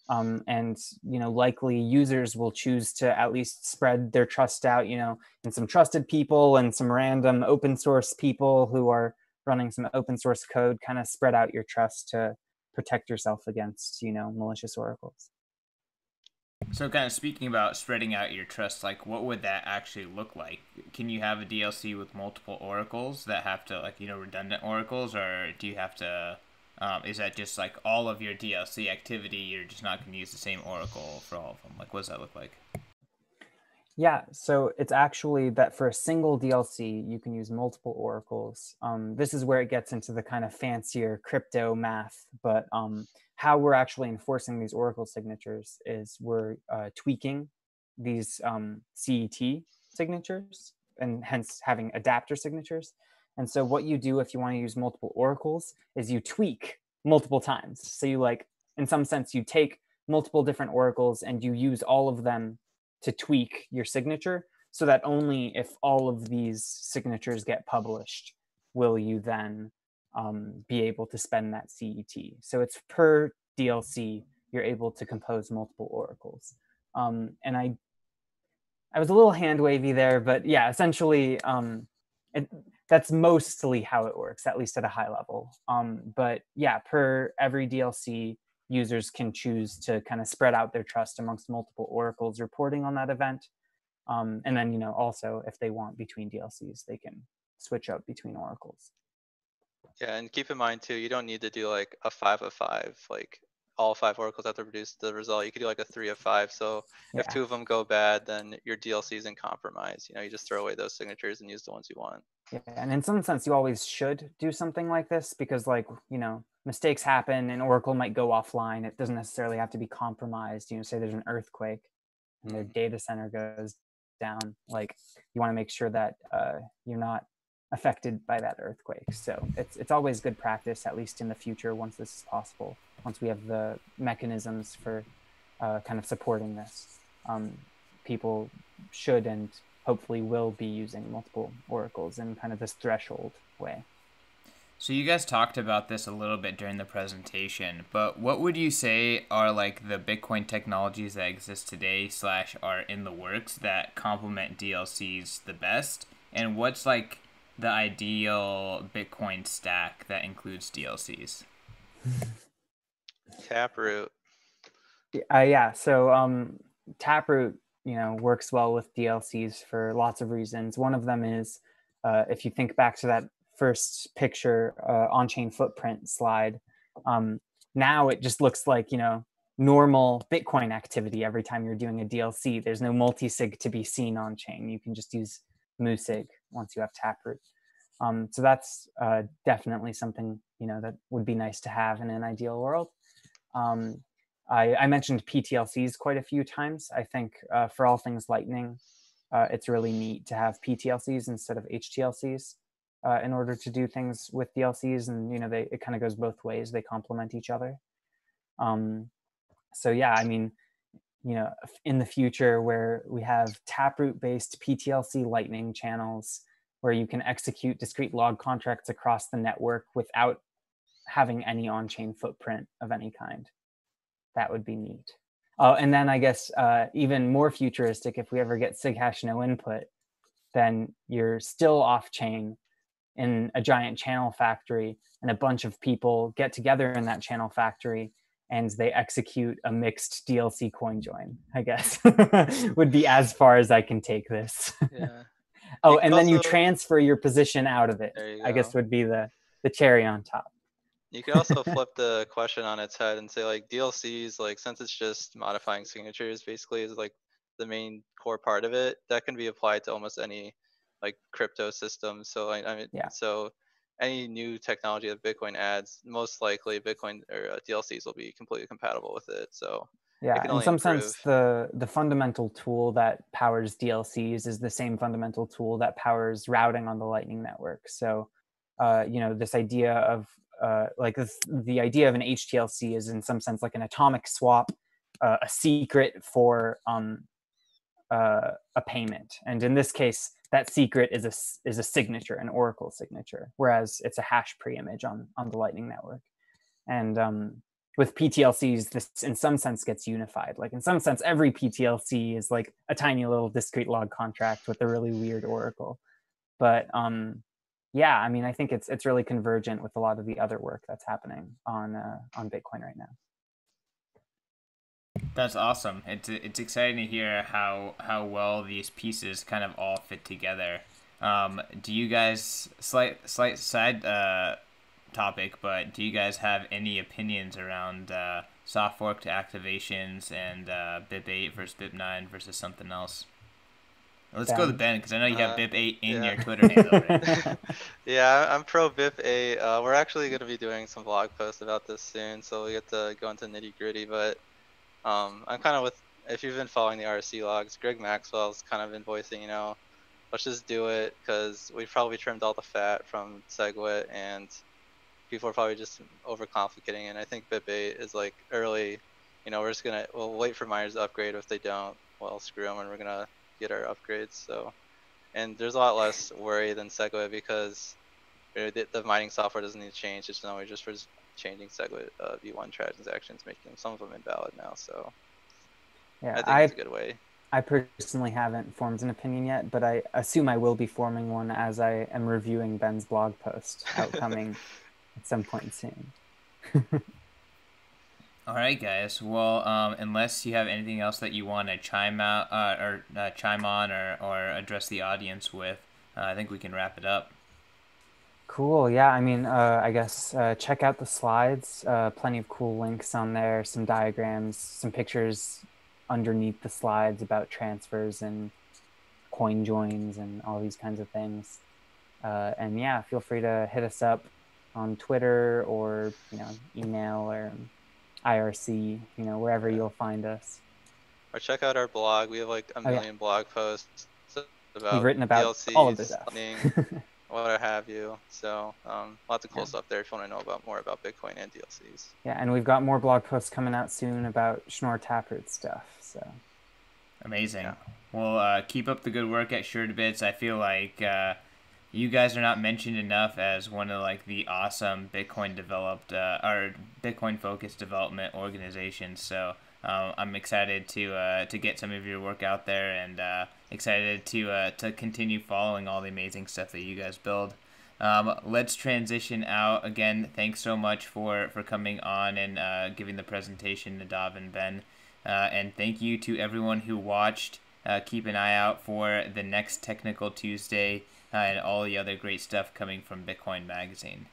And likely users will choose to at least spread their trust out, in some trusted people and some random open source people who are running some open source code. Kind of spread out your trust to protect yourself against, malicious oracles. So kind of speaking about spreading out your trust, like what would that actually look like? Can you have a DLC with multiple oracles that have to, redundant oracles, or do you have to, is that just like all of your DLC activity, you're just not going to use the same oracle for all of them? Like, what does that look like? Yeah, so it's actually that for a single DLC, you can use multiple oracles. This is where it gets into the kind of fancier crypto math, but how we're actually enforcing these oracle signatures is we're tweaking these CET signatures and hence having adapter signatures. And so what you do if you want to use multiple oracles is you tweak multiple times. So you in some sense, you take multiple different oracles and you use all of them to tweak your signature, so that only if all of these signatures get published will you then be able to spend that CET. So it's per DLC, you're able to compose multiple oracles. And I was a little hand wavy there, but yeah, essentially that's mostly how it works, at least at a high level. But yeah, per every DLC, users can choose to kind of spread out their trust amongst multiple oracles reporting on that event. And then, also if they want between DLCs, they can switch up between oracles. Yeah, and keep in mind too, you don't need to do like a 5 of 5, like all 5 oracles have to produce the result. You could do like a 3 of 5. So yeah, if 2 of them go bad, then your DLC isn't compromised. You just throw away those signatures and use the ones you want. Yeah, and in some sense, you always should do something like this because mistakes happen and Oracle might go offline. It doesn't necessarily have to be compromised. Say there's an earthquake and their data center goes down. You want to make sure that you're not affected by that earthquake. So it's always good practice, at least in the future, once this is possible, once we have the mechanisms for kind of supporting this. People should and hopefully will be using multiple oracles in kind of this threshold way. So you guys talked about this a little bit during the presentation, but what would you say are the Bitcoin technologies that exist today / are in the works that complement DLCs the best? And what's the ideal Bitcoin stack that includes DLCs? Taproot. Yeah, so Taproot, works well with DLCs for lots of reasons. One of them is if you think back to that first picture on-chain footprint slide, now it just looks like normal Bitcoin activity. Every time you're doing a DLC, there's no multi-sig to be seen on chain. You can just use MuSig once you have Taproot. So that's definitely something that would be nice to have in an ideal world. I mentioned PTLCs quite a few times. I think for all things Lightning, it's really neat to have PTLCs instead of HTLCs. In order to do things with DLCs, and it kind of goes both ways. They complement each other. So yeah, in the future where we have Taproot-based PTLC Lightning channels, where you can execute discrete log contracts across the network without having any on-chain footprint of any kind, that would be neat. And then I guess even more futuristic, if we ever get SigHash no input, then you're still off-chain in a giant channel factory, and a bunch of people get together in that channel factory and they execute a mixed DLC coin join, I guess, would be as far as I can take this. Yeah. Oh, and then you transfer your position out of it, I guess, would be the cherry on top. You could also flip the question on its head and say DLCs, since it's just modifying signatures, basically is the main core part of it, that can be applied to almost any crypto systems. So so any new technology that Bitcoin adds, most likely Bitcoin or DLCs will be completely compatible with it. So yeah, in some sense, the fundamental tool that powers DLCs is the same fundamental tool that powers routing on the Lightning Network. So this idea of the idea of an HTLC is in some sense an atomic swap, a secret for a payment, and in this case, that secret is a signature, an oracle signature, whereas it's a hash preimage on the Lightning Network. And with PTLCs, this in some sense gets unified. Like in some sense, every PTLC is like a tiny little discrete log contract with a really weird oracle. But yeah, I mean, I think it's really convergent with a lot of the other work that's happening on Bitcoin right now. That's awesome. It's exciting to hear how well these pieces kind of all fit together. Do you guys, slight side topic, but do you guys have any opinions around soft fork to activations and BIP8 versus BIP9 versus something else? Let's go to Ben, because I know you have BIP8 in your Twitter name already. Yeah, I'm pro BIP8. We're actually going to be doing some blog posts about this soon, so we get to go into nitty gritty. But I'm kind of with, if you've been following the RC logs, Greg Maxwell's kind of been voicing, you know, let's just do it, because we've probably trimmed all the fat from SegWit, and people are probably just overcomplicating. And I think BIP8 is like early, you know, we'll wait for miners to upgrade. If they don't, well, screw them, and we're gonna get our upgrades. So, and there's a lot less worry than SegWit, because the mining software doesn't need to change. It's now we're just changing SegWit v1 transactions, making them, some of them invalid now. So yeah, I think it's a good way. I personally haven't formed an opinion yet, but I assume I will be forming one as I am reviewing Ben's blog post outcoming at some point soon. All right, guys. Well, unless you have anything else that you want to chime on or address the audience with, I think we can wrap it up. Cool. Yeah. I mean, I guess check out the slides. Plenty of cool links on there. Some diagrams, some pictures underneath the slides about transfers and coin joins and all these kinds of things. And yeah, feel free to hit us up on Twitter or, you know, email or IRC, you know, wherever you'll find us. Or check out our blog. We have like a million blog posts about DLCs, all of this stuff. What have you. So lots of cool stuff there if you want to know about more about Bitcoin and DLCs. Yeah, and we've got more blog posts coming out soon about Schnorr Taproot stuff. So amazing. Yeah. Well, keep up the good work at Suredbits. I feel like you guys are not mentioned enough as one of like the awesome Bitcoin developed or Bitcoin focused development organizations. So I'm excited to get some of your work out there, and excited to continue following all the amazing stuff that you guys build. Let's transition out again. Thanks so much for coming on and giving the presentation, Nadav and Ben, and thank you to everyone who watched. Keep an eye out for the next Technical Tuesday and all the other great stuff coming from Bitcoin Magazine.